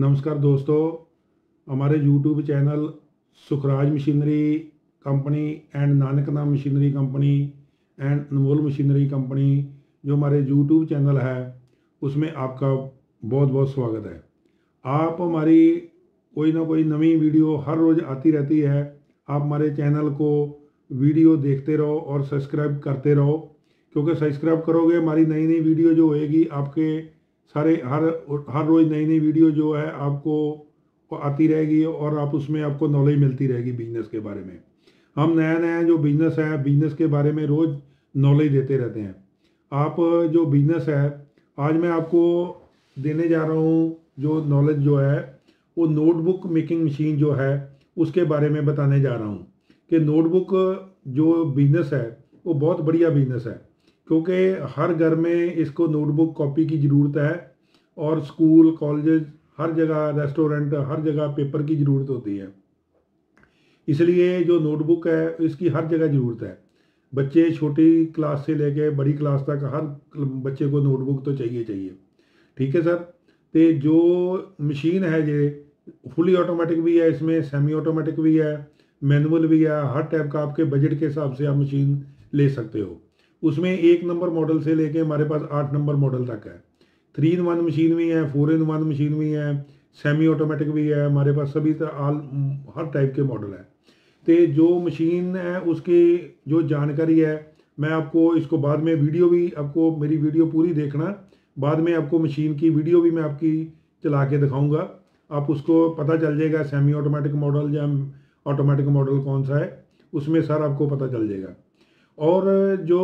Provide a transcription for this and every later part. नमस्कार दोस्तों, हमारे YouTube channel Sukhraj machinery company and Nanak machinery company and Anmol machinery company जो हमारे YouTube चैनल है उसमें आपका बहुत बहुत स्वागत है। आप हमारी कोई ना कोई नई वीडियो हर रोज़ आती रहती है। आप हमारे चैनल को वीडियो देखते रहो और सब्सक्राइब करते रहो, क्योंकि सब्सक्राइब करोगे हमारी नई नई वीडियो जो होएगी आपके सारे हर रोज़ नई नई वीडियो जो है आपको आती रहेगी और आप उसमें आपको नॉलेज मिलती रहेगी बिजनेस के बारे में। हम नया नया जो बिज़नेस है बिज़नेस के बारे में रोज़ नॉलेज देते रहते हैं। आप जो बिज़नेस है आज मैं आपको देने जा रहा हूँ जो नॉलेज जो है वो नोटबुक मेकिंग मशीन जो है उसके बारे में बताने जा रहा हूँ कि नोटबुक जो बिज़नेस है वो बहुत बढ़िया बिज़नेस है, क्योंकि हर घर में इसको नोटबुक कॉपी की ज़रूरत है और स्कूल कॉलेज हर जगह रेस्टोरेंट हर जगह पेपर की ज़रूरत होती है। इसलिए जो नोटबुक है इसकी हर जगह ज़रूरत है। बच्चे छोटी क्लास से लेके बड़ी क्लास तक हर बच्चे को नोटबुक तो चाहिए। ठीक है सर, तो जो मशीन है ये फुली ऑटोमेटिक भी है, इसमें सेमी ऑटोमेटिक भी है, मैनुअल भी है। हर टाइप का आपके बजट के हिसाब से आप मशीन ले सकते हो। उसमें 1 नंबर मॉडल से लेके हमारे पास 8 नंबर मॉडल तक है। 3-in-1 मशीन भी है, 4-in-1 मशीन भी है, सेमी ऑटोमेटिक भी है। हमारे पास सभी हर टाइप के मॉडल है। तो जो मशीन है उसकी जो जानकारी है मैं आपको इसको बाद में वीडियो भी आपको मेरी वीडियो पूरी देखना, बाद में आपको मशीन की वीडियो भी मैं आपकी चला के दिखाऊँगा। आप उसको पता चल जाएगा सेमी ऑटोमेटिक मॉडल या ऑटोमेटिक मॉडल कौन सा है, उसमें सर आपको पता चल जाएगा। और जो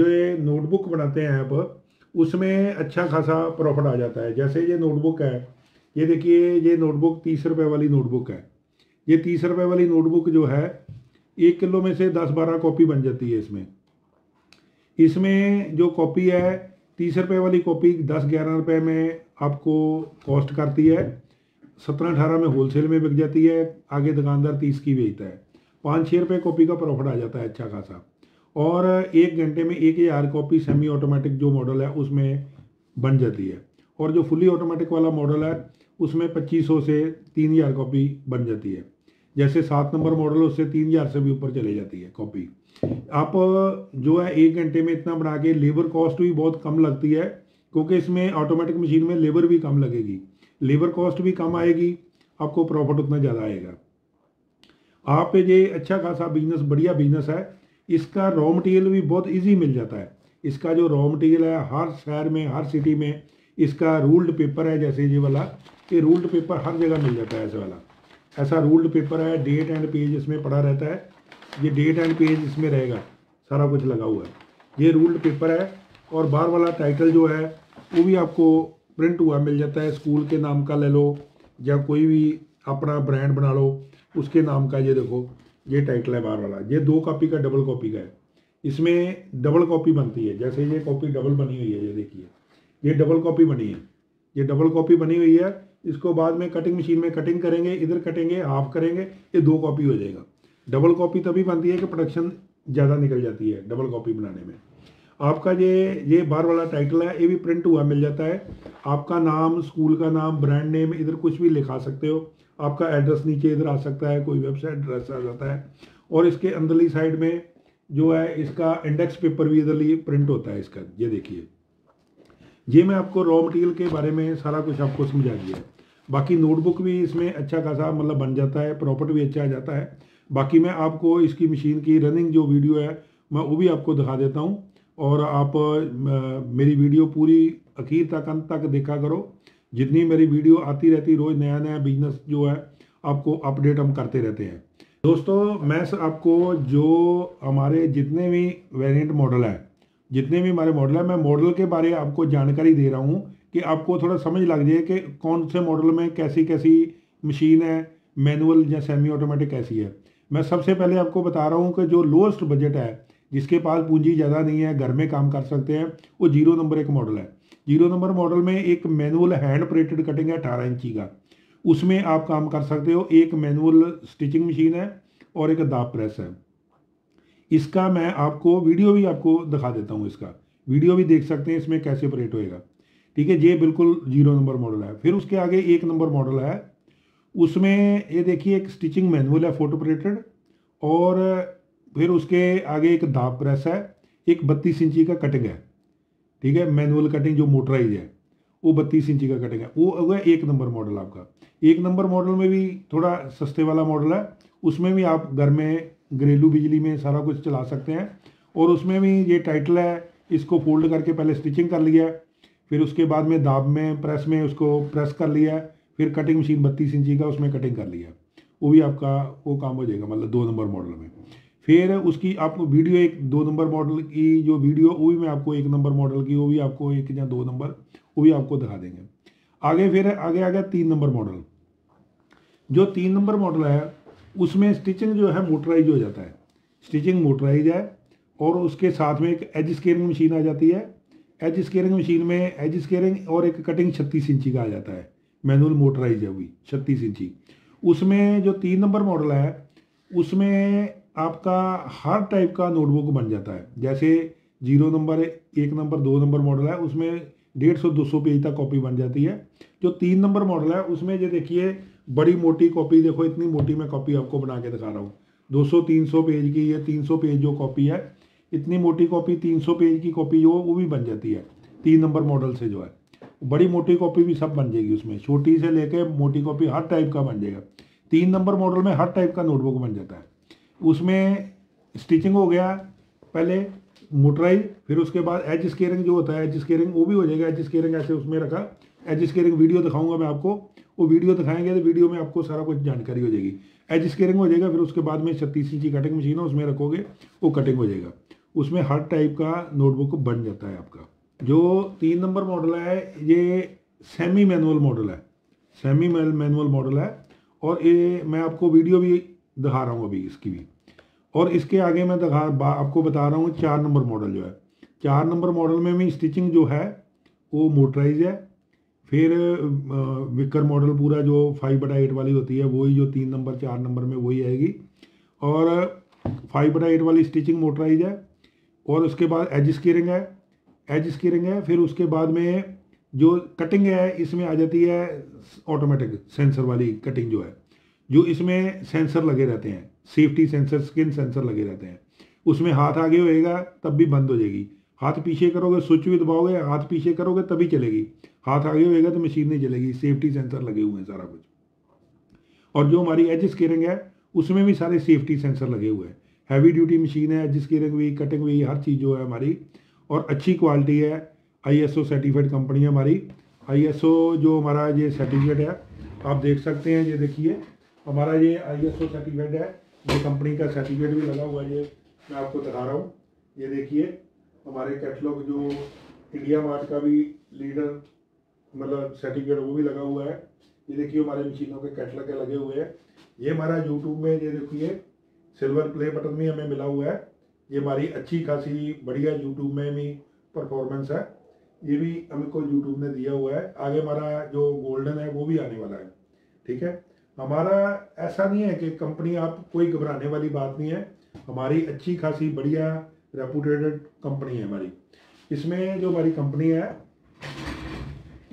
ये नोटबुक बनाते हैं आप उसमें अच्छा खासा प्रॉफिट आ जाता है। जैसे ये नोटबुक है, ये देखिए ये नोटबुक 30 रुपये वाली नोटबुक है। ये 30 रुपये वाली नोटबुक जो है 1 किलो में से 10-12 कॉपी बन जाती है। इसमें जो कॉपी है 30 रुपये वाली कॉपी 10-11 रुपये में आपको कॉस्ट करती है। 17-18 में होलसेल में बिक जाती है, आगे दुकानदार 30 की बेचता है। 5-6 रुपये कॉपी का प्रॉफिट आ जाता है अच्छा खासा। और 1 घंटे में 1000 कॉपी सेमी ऑटोमेटिक जो मॉडल है उसमें बन जाती है। और जो फुली ऑटोमेटिक वाला मॉडल है उसमें 2500 से 3000 कॉपी बन जाती है। जैसे 7 नंबर मॉडल उससे 3000 से भी ऊपर चले जाती है कॉपी। आप जो है 1 घंटे में इतना बना के लेबर कॉस्ट भी बहुत कम लगती है, क्योंकि इसमें ऑटोमेटिक मशीन में लेबर भी कम लगेगी, लेबर कॉस्ट भी कम आएगी, आपको प्रॉफिट उतना ज़्यादा आएगा। आप ये अच्छा खासा बिजनेस बढ़िया बिजनेस है। इसका रॉ मटेरियल भी बहुत इजी मिल जाता है। इसका जो रॉ मटेरियल है हर शहर में हर सिटी में इसका रूल्ड पेपर है। जैसे ये वाला ये रूल्ड पेपर हर जगह मिल जाता है। ऐसा वाला ऐसा रूल्ड पेपर है, डेट एंड पेज इसमें पड़ा रहता है। ये डेट एंड पेज इसमें रहेगा, सारा कुछ लगा हुआ है। ये रूल्ड पेपर है। और बाहर वाला टाइटल जो है वो भी आपको प्रिंट हुआ मिल जाता है। स्कूल के नाम का ले लो या कोई भी अपना ब्रांड बना लो उसके नाम का। ये देखो ये टाइटल है बाहर वाला। ये 2 कॉपी का डबल कॉपी का है। इसमें डबल कॉपी बनती है। जैसे ये कॉपी डबल बनी हुई है, ये देखिए ये डबल कॉपी बनी है, ये डबल कॉपी बनी हुई है। इसको बाद में कटिंग मशीन में कटिंग करेंगे, इधर कटेंगे हाफ करेंगे, ये 2 कॉपी हो जाएगा। डबल कॉपी तभी बनती है कि प्रोडक्शन ज़्यादा निकल जाती है डबल कॉपी बनाने में। आपका ये बाहर वाला टाइटल है, ये भी प्रिंट हुआ मिल जाता है। आपका नाम, स्कूल का नाम, ब्रांड नेम, इधर कुछ भी लिखा सकते हो। आपका एड्रेस नीचे इधर आ सकता है, कोई वेबसाइट एड्रेस आ जाता है। और इसके अंदरली साइड में जो है इसका इंडेक्स पेपर भी इधरली प्रिंट होता है इसका। ये देखिए ये मैं आपको रॉ मटेरियल के बारे में सारा कुछ आपको समझा दिया। बाकी नोटबुक भी इसमें अच्छा खासा मतलब बन जाता है, प्रॉफिट भी अच्छा आ जाता है। बाकी मैं आपको इसकी मशीन की रनिंग जो वीडियो है मैं वो भी आपको दिखा देता हूँ। और आप मेरी वीडियो पूरी आखिर तक अंत तक देखा करो। जितनी मेरी वीडियो आती रहती रोज़ नया नया बिजनेस जो है आपको अपडेट हम करते रहते हैं। दोस्तों मैं आपको जो हमारे जितने भी वेरिएंट मॉडल है मैं मॉडल के बारे में आपको जानकारी दे रहा हूँ कि आपको थोड़ा समझ लग जाए कि कौन से मॉडल में कैसी कैसी मशीन है, मैनुअल या सेमी ऑटोमेटिक कैसी है। मैं सबसे पहले आपको बता रहा हूँ कि जो लोएस्ट बजट है, जिसके पास पूंजी ज़्यादा नहीं है, घर में काम कर सकते हैं, वो 0 नंबर एक मॉडल है। 0 नंबर मॉडल में एक मैनुअल हैंड प्रेटेड कटिंग है 18 इंची का, उसमें आप काम कर सकते हो। एक मैनुअल स्टिचिंग मशीन है और एक दाब प्रेस है। इसका मैं आपको वीडियो भी आपको दिखा देता हूँ, इसका वीडियो भी देख सकते हैं इसमें कैसे प्रेट होएगा। ठीक है, ये बिल्कुल 0 नंबर मॉडल है। फिर उसके आगे 1 नंबर मॉडल है, उसमें ये देखिए एक स्टिचिंग मैनुअल है फोटो प्रिंटेड, और फिर उसके आगे एक दाब प्रेस है, एक 32 इंची का कटिंग है, ठीक है, मैनुअल कटिंग जो मोटराइज है वो 32 इंची का कटिंग है। वो होगा 1 नंबर मॉडल आपका। 1 नंबर मॉडल में भी थोड़ा सस्ते वाला मॉडल है, उसमें भी आप घर में घरेलू बिजली में सारा कुछ चला सकते हैं, और उसमें भी ये टाइटल है, इसको फोल्ड करके पहले स्टिचिंग कर लिया है, फिर उसके बाद में दाब में प्रेस उसको प्रेस कर लिया है, फिर कटिंग मशीन 32 इंची का उसमें कटिंग कर लिया है, वो भी आपका वो काम हो जाएगा, मतलब 2 नंबर मॉडल में। फिर उसकी आपको वीडियो 1 2 नंबर मॉडल की जो वीडियो वो भी मैं आपको 1 नंबर मॉडल की वो भी आपको 1 या 2 नंबर वो भी आपको दिखा देंगे। आगे फिर आगे आ गया 3 नंबर मॉडल। जो 3 नंबर मॉडल है उसमें स्टिचिंग जो है मोटराइज हो जाता है, स्टिचिंग मोटराइज है, और उसके साथ में एक एज स्केयरिंग मशीन आ जाती है। एज स्केयरिंग मशीन में एज स्केयरिंग और एक कटिंग 36 इंची का आ जाता है, मैनुअल मोटराइज है वो 36 इंची। उसमें जो 3 नंबर मॉडल है उसमें आपका हर टाइप का नोटबुक बन जाता है, जैसे 0 नंबर 1 नंबर 2 नंबर मॉडल है उसमें 150-200 पेज तक कॉपी बन जाती है। जो 3 नंबर मॉडल है उसमें ये देखिए बड़ी मोटी कॉपी, देखो इतनी मोटी मैं कॉपी आपको बना के दिखा रहा हूँ, 200-300 पेज की। ये 300 पेज जो कॉपी है, इतनी मोटी कॉपी 300 पेज की कॉपी जो वो भी बन जाती है 3 नंबर मॉडल से, जो है बड़ी मोटी कॉपी भी सब बन जाएगी उसमें, छोटी से लेके मोटी कॉपी हर टाइप का बन जाएगा। 3 नंबर मॉडल में हर टाइप का नोटबुक बन जाता है। उसमें स्टिचिंग हो गया पहले मोटराइज, फिर उसके बाद एज स्केयरिंग जो होता है एज स्केयरिंग वो भी हो जाएगा। एज स्केयरिंग ऐसे उसमें रखा, एज स्केयरिंग वीडियो दिखाऊंगा मैं आपको, वो वीडियो दिखाएंगे तो वीडियो में आपको सारा कुछ जानकारी हो जाएगी। एज स्केयरिंग हो जाएगा, फिर उसके बाद में 36 इंची कटिंग मशीन है उसमें रखोगे वो कटिंग हो जाएगा। उसमें हर टाइप का नोटबुक बन जाता है आपका। जो 3 नंबर मॉडल है ये सेमी मैनुअल मॉडल है, सेमी मैनुअल मॉडल है, और ये मैं आपको वीडियो भी दिखा रहा हूँ अभी इसकी भी। और इसके आगे मैं आपको बता रहा हूँ 4 नंबर मॉडल जो है। 4 नंबर मॉडल में भी स्टिचिंग जो है वो मोटराइज है, फिर विकर मॉडल पूरा जो 5/8 वाली होती है वही जो 3 नंबर 4 नंबर में वही आएगी, और 5/8 वाली स्टिचिंग मोटराइज है, और उसके बाद एज स्केयरिंग है, एज स्केयरिंग है, फिर उसके बाद में जो कटिंग है इसमें आ जाती है ऑटोमेटिक सेंसर वाली कटिंग जो है, जो इसमें सेंसर लगे रहते हैं, सेफ्टी सेंसर स्किन सेंसर लगे रहते हैं। उसमें हाथ आगे होएगा तब भी बंद हो जाएगी, हाथ पीछे करोगे स्विच भी दबाओगे, हाथ पीछे करोगे तभी चलेगी, हाथ आगे होएगा तो मशीन नहीं चलेगी, सेफ्टी सेंसर लगे हुए हैं सारा कुछ। और जो हमारी एज स्केयरिंग है उसमें भी सारे सेफ्टी सेंसर लगे हुए हैं, हैवी ड्यूटी मशीन है, एज स्केयरिंग भी कटिंग भी हर चीज़ जो है हमारी, और अच्छी क्वालिटी है, ISO सर्टिफाइड कंपनी है हमारी। ISO जो हमारा ये सर्टिफिकेट है आप देख सकते हैं, ये देखिए हमारा ये ISO सर्टिफिकेट है, ये कंपनी का सर्टिफिकेट भी लगा हुआ है, ये मैं आपको दिखा रहा हूँ। ये देखिए हमारे कैटलॉग जो IndiaMART का भी लीडर मतलब सर्टिफिकेट वो भी लगा हुआ है। ये देखिए हमारे मशीनों के कैटलॉग लगे हुए हैं। ये हमारा यूट्यूब में ये देखिए सिल्वर प्ले बटन भी हमें मिला हुआ है। ये हमारी अच्छी खासी बढ़िया यूट्यूब में भी परफॉर्मेंस है, ये भी हमको यूट्यूब ने दिया हुआ है। आगे हमारा जो गोल्डन है वो भी आने वाला है, ठीक है। हमारा ऐसा नहीं है कि कंपनी, आप कोई घबराने वाली बात नहीं है, हमारी अच्छी खासी बढ़िया रेपुटेड कंपनी है हमारी। इसमें जो हमारी कंपनी है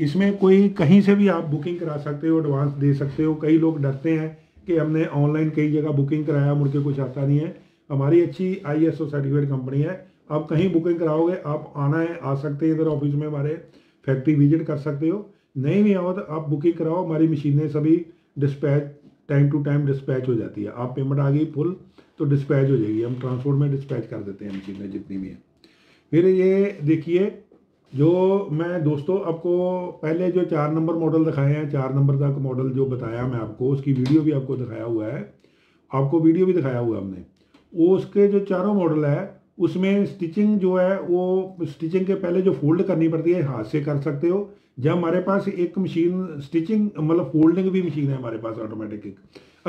इसमें कोई कहीं से भी आप बुकिंग करा सकते हो, एडवांस दे सकते हो। कई लोग डरते हैं कि हमने ऑनलाइन कई जगह बुकिंग कराया मुड़ के कुछ आता नहीं है। हमारी अच्छी ISO सर्टिफाइड कंपनी है, आप कहीं बुकिंग कराओगे, आप आना है आ सकते हैं, इधर ऑफिस में हमारे फैक्ट्री विजिट कर सकते हो। नहीं भी आओ तो आप बुकिंग कराओ, हमारी मशीनें सभी dispatch time to time dispatch हो जाती है। आप पेमेंट आ गई फुल तो डिस्पैच हो जाएगी, हम ट्रांसपोर्ट में डिस्पैच कर देते हैं मशीनें जितनी भी हैं। फिर ये देखिए जो मैं दोस्तों आपको पहले जो 4 नंबर मॉडल दिखाए हैं, 4 नंबर तक मॉडल जो बताया मैं आपको, उसकी वीडियो भी आपको दिखाया हुआ है, आपको वीडियो भी दिखाया हुआ हमने। वो उसके जो चारों मॉडल है उसमें स्टिचिंग जो है वो स्टिचिंग के पहले जो फोल्ड करनी पड़ती है हाथ से कर सकते हो। जब हमारे पास एक मशीन स्टिचिंग मतलब फोल्डिंग भी मशीन है हमारे पास ऑटोमेटिक,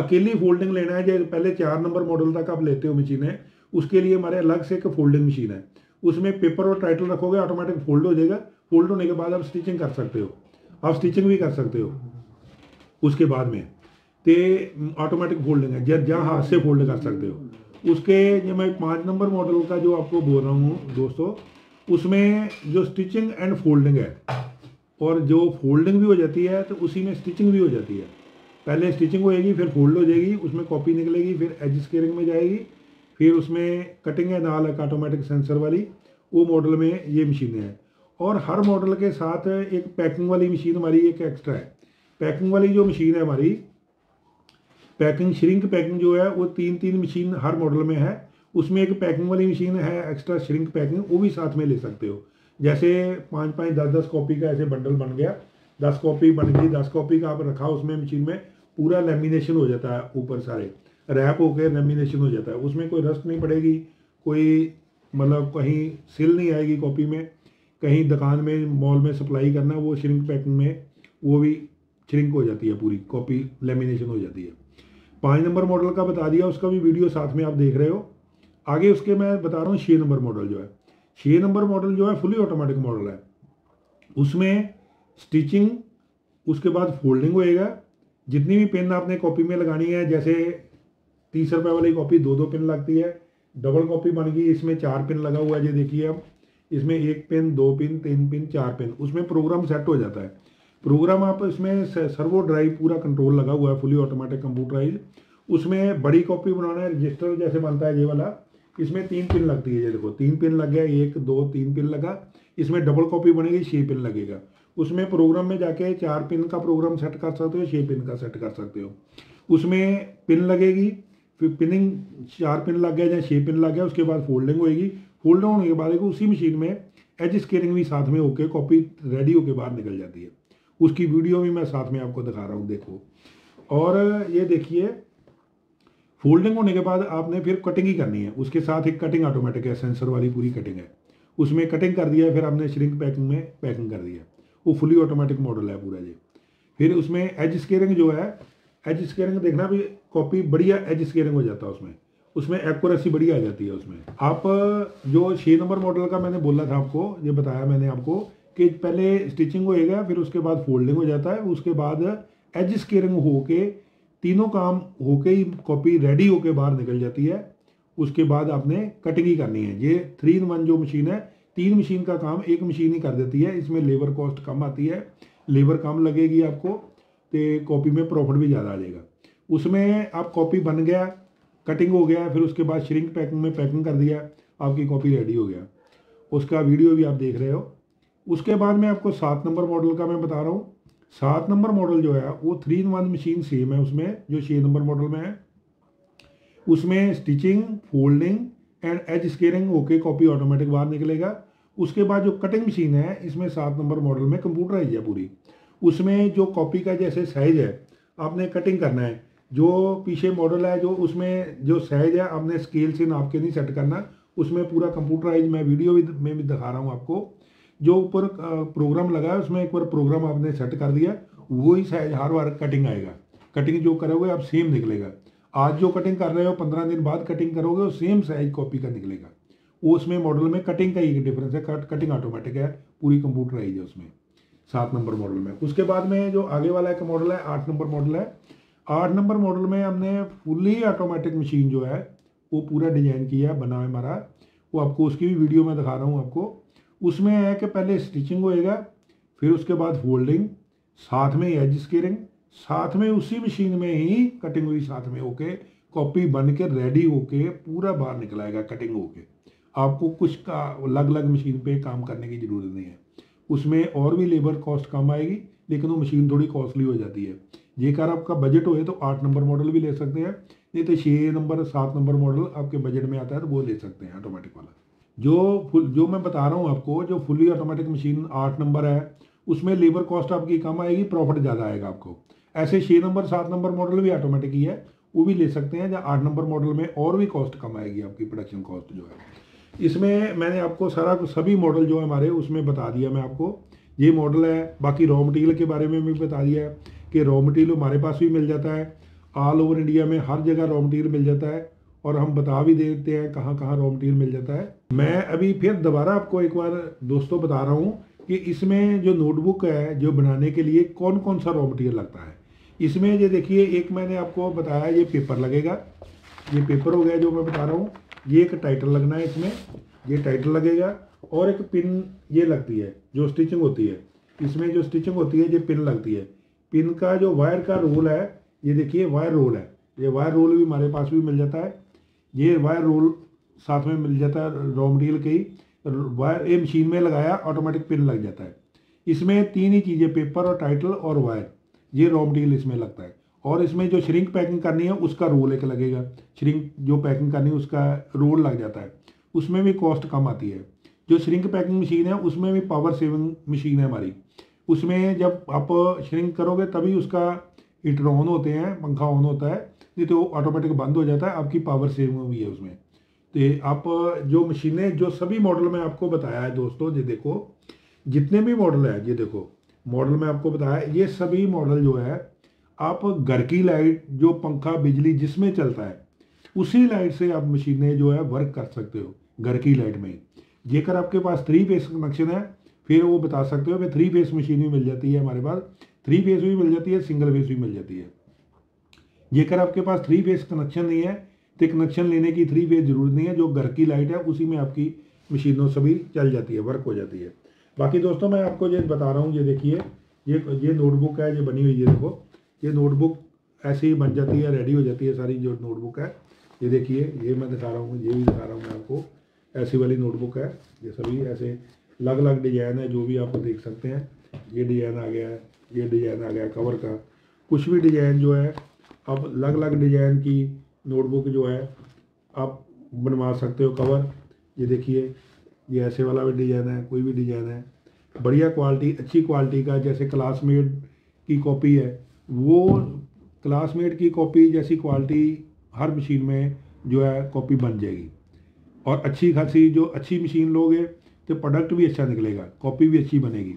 अकेली फोल्डिंग लेना है जब पहले 4 नंबर मॉडल तक आप लेते हो मशीनें, उसके लिए हमारे अलग से एक फोल्डिंग मशीन है। उसमें पेपर और टाइटल रखोगे ऑटोमेटिक फोल्ड हो जाएगा, फोल्ड होने के बाद आप स्टिचिंग कर सकते हो, आप स्टिचिंग भी कर सकते हो उसके बाद में, तो ऑटोमेटिक फोल्डिंग है जहाँ हाथ से फोल्ड कर सकते हो। उसके जो मैं 5 नंबर मॉडल का जो आपको बोल रहा हूँ दोस्तों, उसमें जो स्टिचिंग एंड फोल्डिंग है और जो फोल्डिंग भी हो जाती है तो उसी में स्टिचिंग भी हो जाती है। पहले स्टिचिंग होएगी, फिर फोल्ड हो जाएगी, उसमें कॉपी निकलेगी, फिर एज स्केयरिंग में जाएगी, फिर उसमें कटिंग है नाल एक ऑटोमेटिक सेंसर वाली, वो मॉडल में ये मशीनें हैं। और हर मॉडल के साथ एक पैकिंग वाली मशीन हमारी एक एक्स्ट्रा है। पैकिंग वाली जो मशीन है हमारी पैकिंग श्रिंक पैकिंग जो है वो तीन मशीन हर मॉडल में है। उसमें एक पैकिंग वाली मशीन है एक्स्ट्रा श्रिंक पैकिंग, वो भी साथ में ले सकते हो। जैसे 5-5, 10-10 कॉपी का ऐसे बंडल बन गया, 10 कॉपी बन गई, 10 कॉपी का आप रखा उसमें मशीन में, पूरा लेमिनेशन हो जाता है, ऊपर सारे रैप होकर लेमिनेशन हो जाता है। उसमें कोई रस्ट नहीं पड़ेगी, कोई मतलब कहीं सिल नहीं आएगी कॉपी में, कहीं दुकान में मॉल में सप्लाई करना, वो श्रिंक पैकिंग में वो भी श्रिंक हो जाती है, पूरी कॉपी लेमिनेशन हो जाती है। 5 नंबर मॉडल का बता दिया, उसका भी वीडियो साथ में आप देख रहे हो। आगे उसके मैं बता रहा हूँ 6 नंबर मॉडल जो है, 6 नंबर मॉडल जो है फुली ऑटोमेटिक मॉडल है। उसमें स्टिचिंग, उसके बाद फोल्डिंग होएगा, जितनी भी पिन आपने कॉपी में लगानी है, जैसे 30 रुपये वाली कॉपी 2-2 पिन लगती है, डबल कॉपी बन गई, इसमें 4 पिन लगा हुआ है, ये देखिए आप, इसमें 1 पिन 2 पिन 3 पिन 4 पिन, उसमें प्रोग्राम सेट हो जाता है। प्रोग्राम आप इसमें सर्वो ड्राइव पूरा कंट्रोल लगा हुआ है, फुली ऑटोमेटिक कंप्यूटराइज। उसमें बड़ी कॉपी बनाना है, रजिस्टर जैसे बनता है ये वाला, इसमें 3 पिन लगती है, ये देखो 3 पिन लग गया, 1, 2, 3 पिन लगा। इसमें डबल कॉपी बनेगी, 6 पिन लगेगा। उसमें प्रोग्राम में जाके 4 पिन का प्रोग्राम सेट कर सकते हो, 6 पिन का सेट कर सकते हो। उसमें पिन लगेगी, फिर पिनिंग 4 पिन लग गया या 6 पिन लग गया, उसके बाद फोल्डिंग होएगी। फोल्ड होने के बाद उसी मशीन में एज स्केयरिंग भी साथ में होके कॉपी रेडी होके बाहर निकल जाती है। उसकी वीडियो भी मैं साथ में आपको दिखा रहा हूँ, देखो। और ये देखिए फोल्डिंग होने के बाद आपने फिर कटिंग ही करनी है, उसके साथ एक कटिंग ऑटोमेटिक है, सेंसर वाली पूरी कटिंग है। उसमें कटिंग कर दिया, फिर आपने श्रिंक पैकिंग में पैकिंग कर दिया, वो फुली ऑटोमेटिक मॉडल है पूरा ये। फिर उसमें एज स्केयरिंग जो है, एज स्केयरिंग देखना भी कॉपी बढ़िया एज स्केयरिंग हो जाता है उसमें एक्यूरेसी बढ़िया आ जाती है। उसमें आप जो 6 नंबर मॉडल का मैंने बोला था आपको, ये बताया मैंने आपको कि पहले स्टिचिंग होएगा, फिर उसके बाद फोल्डिंग हो जाता है, उसके बाद एज स्केयरिंग होके तीनों काम होके ही कॉपी रेडी होके बाहर निकल जाती है। उसके बाद आपने कटिंग ही करनी है। ये 3-in-1 जो मशीन है, 3 मशीन का काम एक मशीन ही कर देती है। इसमें लेबर कॉस्ट कम आती है, लेबर कम लगेगी आपको, तो कॉपी में प्रॉफिट भी ज़्यादा आ जाएगा। उसमें आप कॉपी बन गया, कटिंग हो गया, फिर उसके बाद श्रिंक पैकिंग में पैकिंग कर दिया, आपकी कॉपी रेडी हो गया। उसका वीडियो भी आप देख रहे हो। उसके बाद मैं आपको 7 नंबर मॉडल का मैं बता रहा हूँ। 7 नंबर मॉडल जो है वो 3-in-1 मशीन सेम है उसमें, जो 6 नंबर मॉडल में है। उसमें stitching, folding and edge squaring होके कॉपी ऑटोमेटिक बाहर निकलेगा। उसके बाद जो कटिंग मशीन है, इसमें 7 नंबर मॉडल में कंप्यूटराइज है पूरी। उसमें जो कॉपी का जैसे साइज है, आपने कटिंग करना है। जो पीछे मॉडल है, जो उसमें जो साइज है आपने स्केल से नाप के नहीं सेट करना, उसमें पूरा कंप्यूटराइज, मैं वीडियो में भी दिखा रहा हूँ आपको। जो ऊपर प्रोग्राम लगा है, उसमें एक बार प्रोग्राम आपने सेट कर दिया, वही साइज हर बार कटिंग आएगा। कटिंग जो करोगे आप सेम निकलेगा। आज जो कटिंग कर रहे हो 15 दिन बाद कटिंग करोगे, वो सेम साइज कॉपी का निकलेगा। वो उसमें मॉडल में कटिंग का ही डिफरेंस है, कटिंग ऑटोमेटिक है, पूरी कंप्यूटराइज है उसमें 7 नंबर मॉडल में। उसके बाद में जो आगे वाला एक मॉडल है 8 नंबर मॉडल है। 8 नंबर मॉडल में हमने फुली ऑटोमेटिक मशीन जो है वो पूरा डिजाइन किया बना है हमारा, वो आपको उसकी भी वीडियो में दिखा रहा हूँ आपको। उसमें है कि पहले स्टिचिंग होएगा, फिर उसके बाद फोल्डिंग, साथ में एज स्केयरिंग, साथ में उसी मशीन में ही कटिंग हुई, साथ में होके कॉपी बन के रेडी होके पूरा बाहर निकलाएगा कटिंग होके। आपको कुछ का अलग अलग मशीन पे काम करने की ज़रूरत नहीं है। उसमें और भी लेबर कॉस्ट कम आएगी, लेकिन वो मशीन थोड़ी कॉस्टली हो जाती है। जेकर आपका बजट होए तो 8 नंबर मॉडल भी ले सकते हैं, नहीं तो 6 नंबर 7 नंबर मॉडल आपके बजट में आता है तो वो ले सकते हैं ऑटोमेटिक वाला। जो मैं बता रहा हूँ आपको, जो फुली ऑटोमेटिक मशीन 8 नंबर है, उसमें लेबर कॉस्ट आपकी कम आएगी, प्रॉफिट ज़्यादा आएगा आपको। ऐसे 6 नंबर 7 नंबर मॉडल भी ऑटोमेटिक ही है, वो भी ले सकते हैं, या 8 नंबर मॉडल में और भी कॉस्ट कम आएगी आपकी, प्रोडक्शन कॉस्ट जो है। इसमें मैंने आपको सारा सभी मॉडल जो है हमारे उसमें बता दिया मैं आपको। ये मॉडल है, बाकी रॉ मटेरियल के बारे में भी बता दिया है कि रॉ मटेरियल हमारे पास भी मिल जाता है, ऑल ओवर इंडिया में हर जगह रॉ मटेरियल मिल जाता है, और हम बता भी देते हैं कहाँ कहाँ रॉ मटेरियल मिल जाता है। मैं अभी फिर दोबारा आपको एक बार दोस्तों बता रहा हूँ कि इसमें जो नोटबुक है, जो बनाने के लिए कौन कौन सा रॉ मटेरियल लगता है। इसमें ये देखिए, एक मैंने आपको बताया ये पेपर लगेगा, ये पेपर हो गया जो मैं बता रहा हूँ। ये एक टाइटल लगना है इसमें, ये टाइटल लगेगा, और एक पिन ये लगती है जो स्टिचिंग होती है। इसमें जो स्टिचिंग होती है ये पिन लगती है। पिन का जो वायर का रोल है, ये देखिए वायर रोल है, ये वायर रोल भी हमारे पास भी मिल जाता है। ये वायर रोल साथ में मिल जाता है रॉ मटेरियल के ही। वायर ये मशीन में लगाया ऑटोमेटिक पिन लग जाता है। इसमें तीन ही चीज़ें, पेपर और टाइटल और वायर, ये रॉ मटेरियल इसमें लगता है। और इसमें जो श्रिंक पैकिंग करनी है उसका रोल एक लगेगा, श्रिंक जो पैकिंग करनी है उसका रोल लग जाता है, उसमें भी कॉस्ट कम आती है। जो श्रिंक पैकिंग मशीन है उसमें भी पावर सेविंग मशीन है हमारी। उसमें जब आप श्रिंक करोगे तभी उसका हीटर ऑन होते हैं, पंखा ऑन होता है, नहीं तो ऑटोमेटिक बंद हो जाता है। आपकी पावर सेविंग भी है उसमें। तो आप जो मशीनें, जो सभी मॉडल में आपको बताया है दोस्तों, ये देखो जितने भी मॉडल है, ये देखो मॉडल में आपको बताया, ये सभी मॉडल जो है आप घर की लाइट, जो पंखा बिजली जिसमें चलता है उसी लाइट से आप मशीनें जो है वर्क कर सकते हो घर की लाइट में। जेकर आपके पास थ्री फेस कनेक्शन है फिर वो बता सकते हो कि थ्री फेस मशीन भी मिल जाती है हमारे पास, थ्री फेस भी मिल जाती है, सिंगल फेस भी मिल जाती है। जेकर आपके पास थ्री फेस कनेक्शन नहीं है तो कनेक्शन लेने की थ्री फेस जरूरत नहीं है, जो घर की लाइट है उसी में आपकी मशीनों सभी चल जाती है, वर्क हो जाती है। बाकी दोस्तों मैं आपको ये बता रहा हूँ, ये देखिए ये नोटबुक है, ये बनी हुई है, देखो ये नोटबुक ऐसे ही बन जाती है, रेडी हो जाती है सारी जो नोटबुक है। ये देखिए ये मैं दिखा रहा हूँ, ये भी दिखा रहा हूँ मैं आपको, ऐसी वाली नोटबुक है। ये सभी ऐसे अलग अलग डिजाइन है जो भी आप देख सकते हैं। ये डिजाइन आ गया है, ये डिजाइन आ गया कवर का, कुछ भी डिजाइन जो है आप अलग अलग डिजाइन की नोटबुक जो है आप बनवा सकते हो कवर। ये देखिए ये ऐसे वाला भी डिजाइन है, कोई भी डिजाइन है, बढ़िया क्वालिटी, अच्छी क्वालिटी का। जैसे क्लासमेट की कॉपी है, वो क्लासमेट की कॉपी जैसी क्वालिटी हर मशीन में जो है कॉपी बन जाएगी। और अच्छी खासी जो अच्छी मशीन लोगे तो प्रोडक्ट भी अच्छा निकलेगा, कॉपी भी अच्छी बनेगी।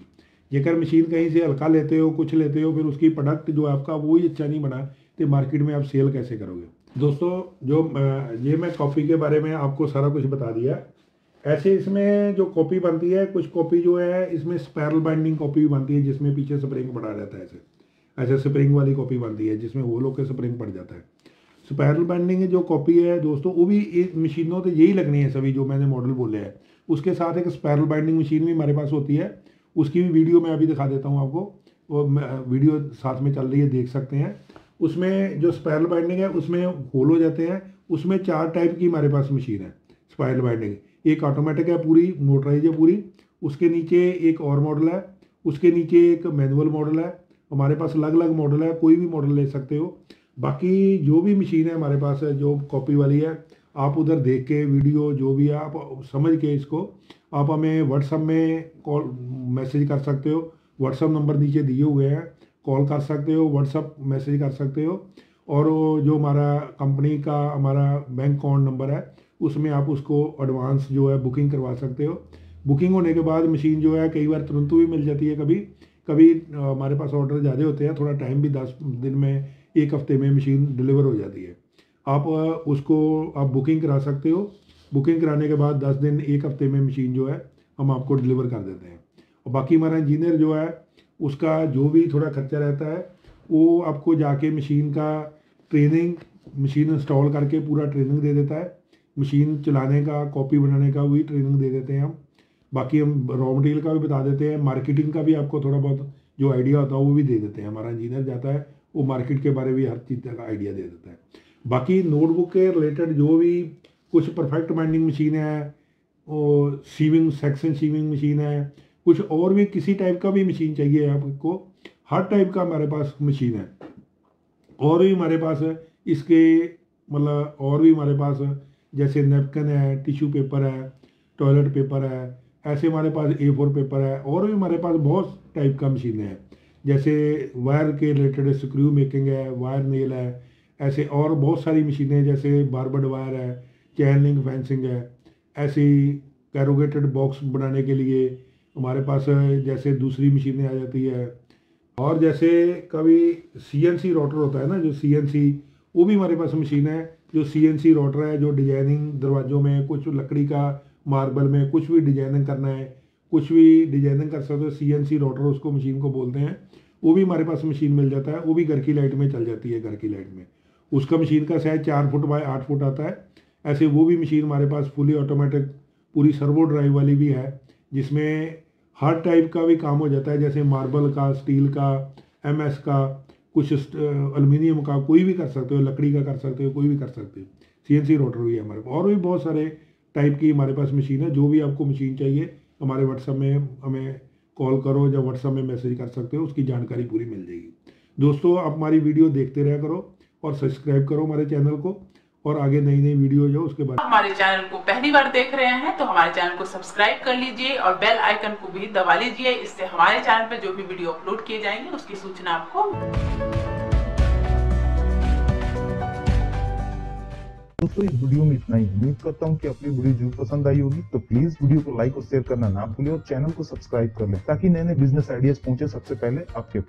जेकर मशीन कहीं से हल्का लेते हो, कुछ लेते हो, फिर उसकी प्रोडक्ट जो है आपका वो ही अच्छा नहीं बना तो मार्केट में आप सेल कैसे करोगे। दोस्तों जो ये मैं कॉफ़ी के बारे में आपको सारा कुछ बता दिया। ऐसे इसमें जो कॉपी बनती है, कुछ कॉपी जो है इसमें स्पैरल बाइंडिंग कॉपी भी बनती है जिसमें पीछे स्प्रिंग पड़ा रहता है, ऐसे स्प्रिंग वाली कॉपी बनती है जिसमें होल होकर स्प्रिंग पड़ जाता है। स्पैरल बाइंडिंग जो कॉपी है दोस्तों वो भी मशीनों तो यही लगनी है सभी जो मैंने मॉडल बोले हैं। उसके साथ एक स्पैरल बाइंडिंग मशीन भी हमारे पास होती है, उसकी भी वीडियो मैं अभी दिखा देता हूँ आपको, वो वीडियो साथ में चल रही है, देख सकते हैं। उसमें जो स्पैरल बाइंडिंग है उसमें होल हो जाते हैं। उसमें चार टाइप की हमारे पास मशीन है स्पैरल बाइंडिंग, एक ऑटोमेटिक है पूरी, मोटराइज है पूरी, उसके नीचे एक और मॉडल है, उसके नीचे एक मैनुअल मॉडल है। हमारे पास अलग अलग मॉडल है, कोई भी मॉडल ले सकते हो। बाकी जो भी मशीन है हमारे पास है जो कॉपी वाली है, आप उधर देख के वीडियो जो भी है आप समझ के इसको आप हमें व्हाट्सएप में कॉल मैसेज कर सकते हो। व्हाट्सएप नंबर नीचे दिए हुए हैं, कॉल कर सकते हो, व्हाट्सएप मैसेज कर सकते हो। और जो हमारा कंपनी का हमारा बैंक अकाउंट नंबर है उसमें आप उसको एडवांस जो है बुकिंग करवा सकते हो। बुकिंग होने के बाद मशीन जो है कई बार तुरंत भी मिल जाती है, कभी कभी हमारे पास ऑर्डर ज़्यादा होते हैं, थोड़ा टाइम भी 10 दिन में, एक हफ्ते में मशीन डिलीवर हो जाती है। आप उसको आप बुकिंग करा सकते हो। बुकिंग कराने के बाद 10 दिन, एक हफ्ते में मशीन जो है हम आपको डिलीवर कर देते हैं। और बाकी हमारा इंजीनियर जो है उसका जो भी थोड़ा खर्चा रहता है वो आपको जाके मशीन का ट्रेनिंग, मशीन इंस्टॉल करके पूरा ट्रेनिंग दे देता है। मशीन चलाने का, कॉपी बनाने का वही ट्रेनिंग दे देते हैं हम। बाकी हम रॉ मटेरियल का भी बता देते हैं, मार्केटिंग का भी आपको थोड़ा बहुत जो आइडिया होता है वो भी दे देते हैं। हमारा इंजीनियर जाता है वो मार्केट के बारे में हर चीज़ का आइडिया दे देता है। बाकी नोटबुक के रिलेटेड जो भी कुछ परफेक्ट बाइंडिंग मशीन है, और सीविंग सेक्शन सीविंग मशीन है, कुछ और भी किसी टाइप का भी मशीन चाहिए आपको, हर टाइप का हमारे पास मशीन है। और भी हमारे पास इसके मतलब और भी हमारे पास जैसे नैपकिन है, टिश्यू पेपर है, टॉयलेट पेपर है, ऐसे हमारे पास A4 पेपर है, और भी हमारे पास बहुत टाइप का मशीनें हैं। जैसे वायर के रिलेटेड स्क्रू मेकिंग है, वायर नेल है, ऐसे और बहुत सारी मशीनें, जैसे बारबड वायर है, चैन लिंक फेंसिंग है, ऐसी कैरोगेटेड बॉक्स बनाने के लिए हमारे पास जैसे दूसरी मशीनें आ जाती है। और जैसे कभी CNC रोटर होता है ना, जो CNC, वो भी हमारे पास मशीन है। जो CNC रोटर है जो डिजाइनिंग दरवाज़ों में, कुछ लकड़ी का मार्बल में कुछ भी डिजाइनिंग करना है, कुछ भी डिजाइनिंग कर सकते हो, CNC रोटर उसको मशीन को बोलते हैं, वो भी हमारे पास मशीन मिल जाता है। वो भी घर की लाइट में चल जाती है, घर की लाइट में। उसका मशीन का साइज 4 फुट बाय 8 फुट आता है। ऐसे वो भी मशीन हमारे पास फुली ऑटोमेटिक पूरी सर्वो ड्राइव वाली भी है, जिसमें हर टाइप का भी काम हो जाता है, जैसे मार्बल का, स्टील का, एमएस का, कुछ एल्युमिनियम का, कोई भी कर सकते हो, लकड़ी का कर सकते हो, कोई भी कर सकते हो। CNC रोटर भी है हमारे पास, और भी बहुत सारे टाइप की हमारे पास मशीन है। जो भी आपको मशीन चाहिए हमारे व्हाट्सएप में हमें कॉल करो या व्हाट्सएप में मैसेज कर सकते हो, उसकी जानकारी पूरी मिल जाएगी। दोस्तों आप हमारी वीडियो देखते रहा करो और सब्सक्राइब करो हमारे चैनल को, और आगे नई नई वीडियो जो उसके बाद। हमारे चैनल को पहली बार देख रहे हैं तो हमारे चैनल को सब्सक्राइब कर लीजिए और बेल आइकन को भी दबा लीजिए, इससे हमारे चैनल पे जो भी वीडियो अपलोड किए जाएंगे उसकी सूचना आपको। तो इस वीडियो में इतना ही। उम्मीद करता हूँ कि अपनी वीडियो जरूर पसंद आई होगी, तो प्लीज वीडियो को लाइक और शेयर करना ना भूलें और चैनल को सब्सक्राइब कर लें ताकि नए नए बिजनेस आइडियाज पहुंचे सबसे पहले आपके।